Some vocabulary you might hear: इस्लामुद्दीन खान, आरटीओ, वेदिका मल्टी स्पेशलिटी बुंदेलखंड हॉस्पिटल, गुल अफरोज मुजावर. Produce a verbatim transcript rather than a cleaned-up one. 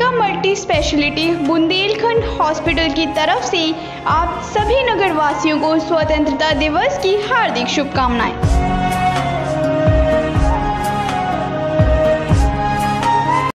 वेदिका मल्टी स्पेशलिटी बुंदेलखंड हॉस्पिटल की तरफ से आप सभी नगरवासियों को स्वतंत्रता दिवस की हार्दिक शुभकामनाएं।